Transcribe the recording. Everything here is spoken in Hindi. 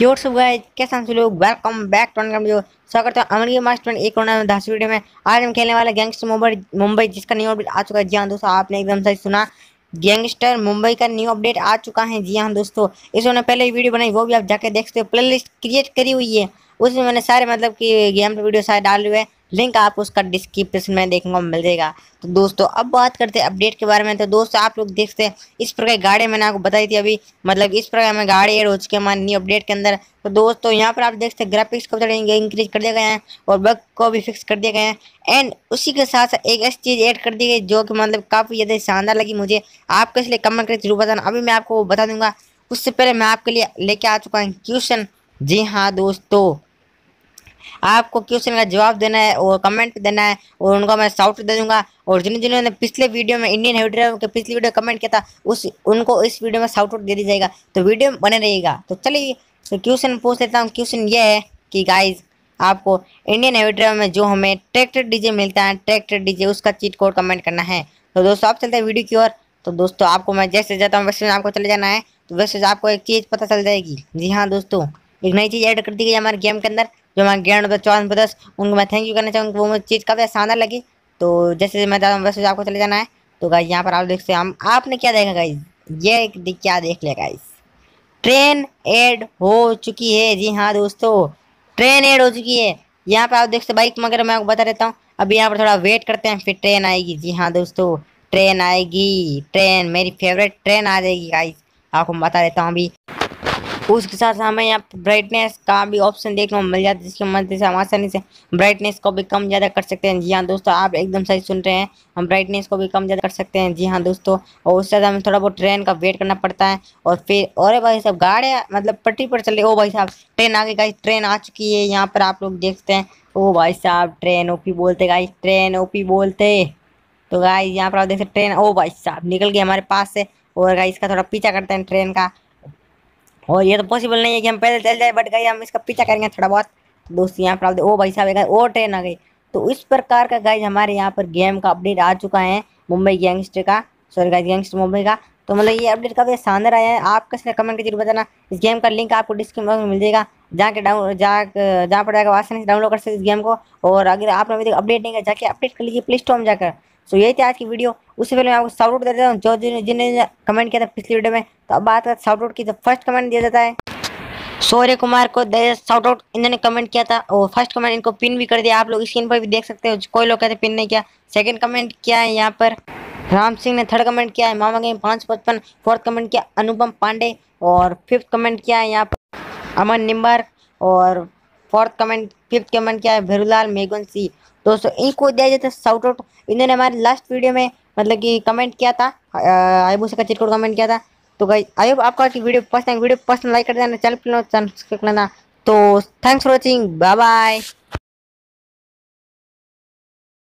योर सब गाइस कैसे हम लोग वेलकम बैक टू अनकम वीडियो। स्वागत है अमरीकी मास्टर एक कोना 10 वीडियो में। आज हम खेलने वाले गैंगस्टर मुंबई जिसका न्यू अपडेट आ चुका है। जी हाँ दोस्तों, आपने एकदम सही सुना, गैंगस्टर मुंबई का न्यू अपडेट आ चुका है। जी हाँ दोस्तों, इसने पहले वीडियो बनाई, वो भी आप जाके देख सकते हो। प्ले लिस्ट क्रिएट करी हुई है, उसमें मैंने सारे मतलब कि गेम पर वीडियो सारे डाले हुए हैं। लिंक आपको उसका डिस्क्रिप्शन में देखने को मिल जाएगा। तो दोस्तों अब बात करते हैं अपडेट के बारे में। तो दोस्तों आप लोग देखते हैं इस प्रकार गाड़ी मैंने आपको बताई थी, अभी मतलब इस प्रकार में गाड़ी ऐड हो चुकी है हमारे न्यू अपडेट के अंदर। तो दोस्तों यहाँ पर आप देखते हैं ग्राफिक्स को थोड़ा इंक्रीज कर दिया गया है और बग को भी फिक्स कर दिया गया है। एंड उसी के साथ साथ एक ऐसी चीज़ ऐड कर दी गई जो कि मतलब काफ़ी ज़्यादा शानदार लगी मुझे। आपको इसलिए कमेंट करके जरूर बताना, अभी मैं आपको बता दूंगा। उससे पहले मैं आपके लिए लेके आ चुका हूँ क्वेश्चन। जी हाँ दोस्तों, आपको क्वेश्चन का जवाब देना है और कमेंट देना है और उनको मैं शाउट दे दूंगा। और जिन्होंने पिछले वीडियो में इंडियन हेडर के पिछली वीडियो कमेंट किया था उनको इस वीडियो में शाउट दे दी जाएगा। तो वीडियो में बने रहिएगा। तो चलिए क्वेश्चन पूछ लेता हूँ। क्वेश्चन ये है कि गाइज आपको इंडियन हेडर में जो हमें ट्रैक्टर डीजे मिलता है, ट्रैक्टर डीजे उसका चीट कोड कमेंट करना है। तो दोस्तों आप चलते हैं वीडियो की ओर। तो दोस्तों आपको मैं जैसे जाता हूँ वैसे आपको चले जाना है, तो वैसे आपको एक चीज़ पता चल जाएगी। जी हाँ दोस्तों, एक नई चीज़ ऐड कर दी गई हमारे गेम के अंदर जो हमारे ग्रैंड चौहान ब्रदर्स, उनको मैं थैंक यू करना चाहूँगा। वो मुझे चीज़ काफ़ी शानदार लगी। तो जैसे मैं जाता हूँ वैसे आपको चले जाना है। तो गाइस यहाँ पर आप देखते हैं हम आपने क्या देखा गाइस, ये क्या देख लिया गाइस, ट्रेन ऐड हो चुकी है। जी हाँ दोस्तों, ट्रेन ऐड हो चुकी है। यहाँ पर आप देखते बाइक मगर मैं आपको बता देता हूँ, अभी यहाँ पर थोड़ा वेट करते हैं फिर ट्रेन आएगी। जी हाँ दोस्तों, ट्रेन आएगी, ट्रेन मेरी फेवरेट ट्रेन आ जाएगी गाइस, आपको मैं बता देता हूँ। अभी उसके साथ हमें यहाँ ब्राइटनेस का भी ऑप्शन देखने को मिल जाता है, जिसकी मदद से हम आसानी से ब्राइटनेस को भी कम ज़्यादा कर सकते हैं। जी हाँ दोस्तों, आप एकदम सही सुन रहे हैं, हम ब्राइटनेस को भी कम ज़्यादा कर सकते हैं। जी हाँ दोस्तों, और उससे हमें थोड़ा बहुत ट्रेन का वेट करना पड़ता है। और फिर और भाई साहब गाड़ियाँ मतलब पटरी पर चल रही। ओ भाई साहब ट्रेन आ गई गाइस, ट्रेन आ चुकी है। यहाँ पर आप लोग देखते हैं, ओ भाई साहब ट्रेन ओपी बोलते गाइस, ट्रेन ओपी बोलते। तो गाइस यहाँ पर आप देखते ट्रेन, ओ भाई साहब निकल गई हमारे पास से। और गाइस का थोड़ा पीछा करते हैं ट्रेन का, और ये तो पॉसिबल नहीं है कि हम पैदल चल जाए, बट गई हम इसका पीछा करेंगे थोड़ा बहुत। दोस्त यहाँ पर ओ भाई साहब ओ ट्रेन आ गई। तो इस प्रकार का गाइज हमारे यहाँ पर गेम का अपडेट आ चुका है मुंबई गैंगस्टर का, सॉरी गाइज गैंगस्टर मुंबई का। तो मतलब ये अपडेट काफ़ी शानदार आया है। आप कैसे कमेंट कीजिए बताना। इस गेम का लिंक आपको डिस्क्रिप्शन में मिल जाएगा, जाके जहाँ पर जाकर आसानी से डाउनलोड कर सकते इस गेम को। और अगर आपने अभी तक अपडेट नहीं किया जाके अपडेट कर लीजिए प्ले स्टोर में जाकर। तो यही थी आज की वीडियो। उससे पहले मैं आपको शाउट आउट दे देता हूँ जो जिन्होंने कमेंट किया था पिछली वीडियो में। तो अब बात करते शाउट आउट की। तो फर्स्ट कमेंट दिया जाता है सूर्य कुमार को शाउट आउट, इन्होंने कमेंट किया था और फर्स्ट कमेंट इनको पिन भी कर दिया। आप लोग स्क्रीन पर भी देख सकते हो, कोई लोग कहते पिन नहीं किया। सेकंड कमेंट किया है यहाँ पर राम सिंह ने, थर्ड कमेंट किया है मामा गेम 555, फोर्थ कमेंट किया अनुपम पांडे, और फिफ्थ कमेंट किया है यहाँ पर अमन निम्बर, और फिफ्थ कमेंट किया है भैरूलाल मेघवंशी। दोस्तों इनको दिया जाता है शाउट आउट। इन्होंने हमारे लास्ट वीडियो में मतलब कि कमेंट किया था, आयुब उसका चिट कोड कमेंट किया था। तो गाइस आयुब आपका वीडियो पसंद लाइक कर देना, चैनल पर सब्सक्राइब करना। तो thanks for watching, bye bye.